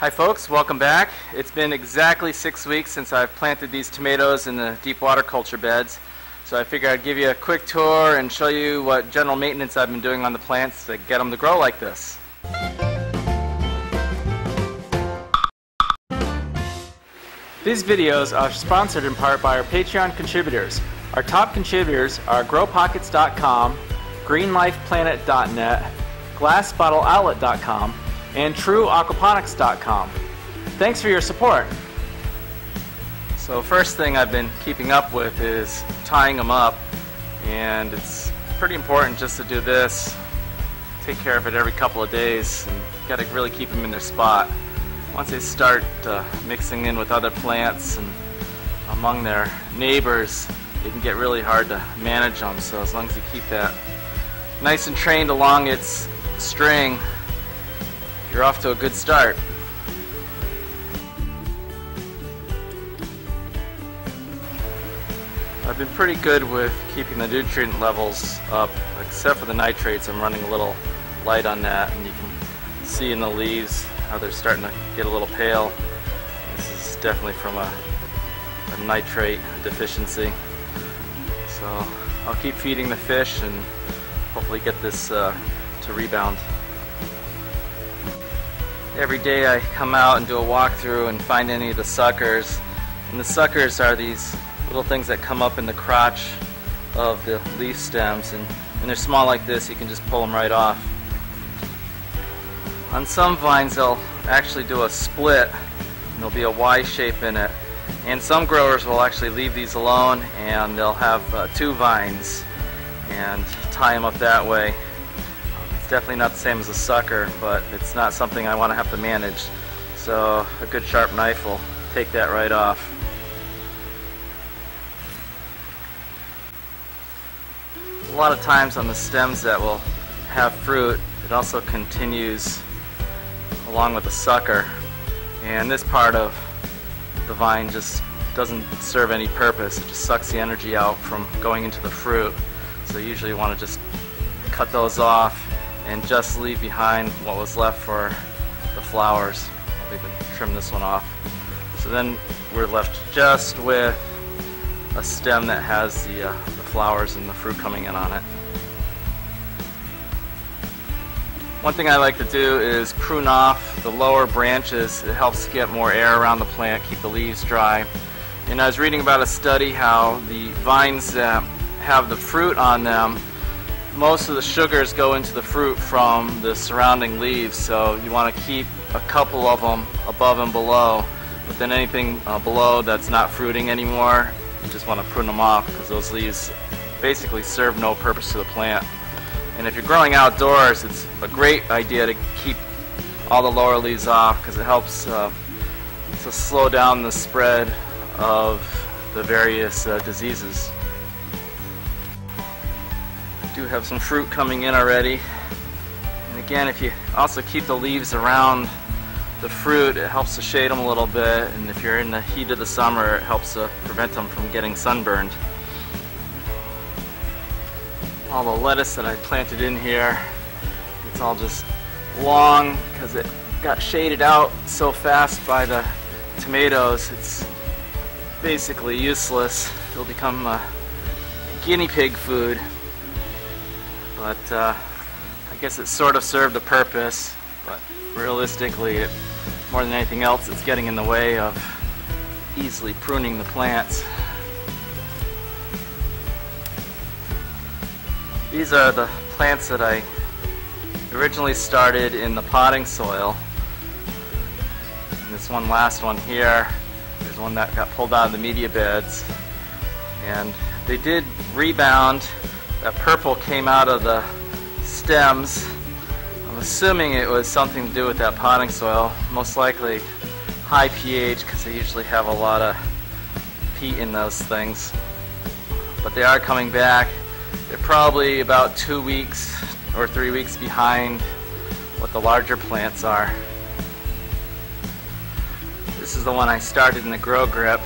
Hi folks, welcome back. It's been exactly 6 weeks since I've planted these tomatoes in the deep water culture beds. So I figured I'd give you a quick tour and show you what general maintenance I've been doing on the plants to get them to grow like this. These videos are sponsored in part by our Patreon contributors. Our top contributors are GrowPockets.com, GreenLifePlanet.net, GlassBottleOutlet.com, and trueaquaponics.com. Thanks for your support. So first thing I've been keeping up with is tying them up, and it's pretty important just to do this. Take care of it every couple of days and got to really keep them in their spot. Once they start mixing in with other plants and among their neighbors, it can get really hard to manage them. So as long as you keep that nice and trained along its string, you're off to a good start. I've been pretty good with keeping the nutrient levels up, except for the nitrates. I'm running a little light on that, and you can see in the leaves how they're starting to get a little pale. This is definitely from a nitrate deficiency. So I'll keep feeding the fish and hopefully get this to rebound. Every day I come out and do a walkthrough and find any of the suckers. And the suckers are these little things that come up in the crotch of the leaf stems, and when they're small like this you can just pull them right off. On some vines they'll actually do a split and there'll be a Y shape in it, and some growers will actually leave these alone and they'll have two vines and tie them up that way. Definitely not the same as a sucker, but it's not something I want to have to manage, so a good sharp knife will take that right off. A lot of times on the stems that will have fruit, it also continues along with the sucker, and this part of the vine just doesn't serve any purpose. It just sucks the energy out from going into the fruit, so you usually want to just cut those off and just leave behind what was left for the flowers. We can trim this one off. So then we're left just with a stem that has the flowers and the fruit coming in on it. One thing I like to do is prune off the lower branches. It helps get more air around the plant, keep the leaves dry. And I was reading about a study how the vines that have the fruit on them, most of the sugars go into the fruit from the surrounding leaves, so you want to keep a couple of them above and below, but then anything below that's not fruiting anymore, you just want to prune them off because those leaves basically serve no purpose to the plant. And if you're growing outdoors, it's a great idea to keep all the lower leaves off because it helps to slow down the spread of the various diseases. Do have some fruit coming in already, and again, if you also keep the leaves around the fruit, it helps to shade them a little bit, and if you're in the heat of the summer, it helps to prevent them from getting sunburned. All the lettuce that I planted in here, it's all just long because it got shaded out so fast by the tomatoes. It's basically useless. It'll become guinea pig food. But I guess it sort of served a purpose, but realistically, more than anything else, it's getting in the way of easily pruning the plants. These are the plants that I originally started in the potting soil. And this one last one here is one that got pulled out of the media beds. And they did rebound. That purple came out of the stems. I'm assuming it was something to do with that potting soil, most likely high pH because they usually have a lot of peat in those things. But they are coming back. They're probably about 2 weeks or 3 weeks behind what the larger plants are. This is the one I started in the grow grip.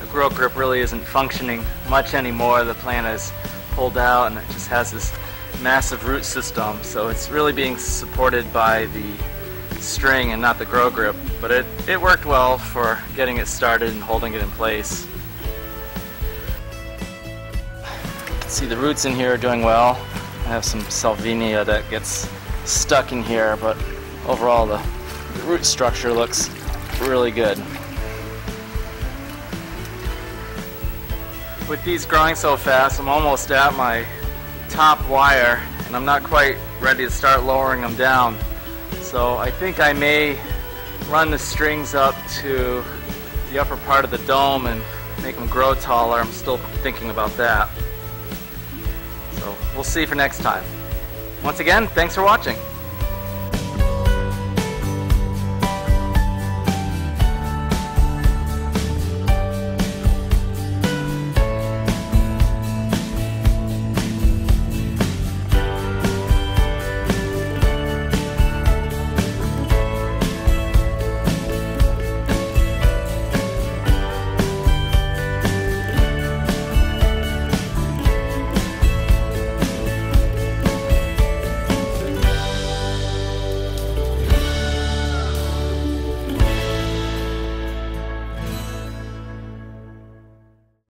The grow grip really isn't functioning much anymore. The plant is pulled out and it just has this massive root system, so it's really being supported by the string and not the grow grip, but it worked well for getting it started and holding it in place. See the roots in here are doing well. I have some salvinia that gets stuck in here, but overall the root structure looks really good. With these growing so fast, I'm almost at my top wire and I'm not quite ready to start lowering them down. So I think I may run the strings up to the upper part of the dome and make them grow taller. I'm still thinking about that. So we'll see for next time. Once again, thanks for watching.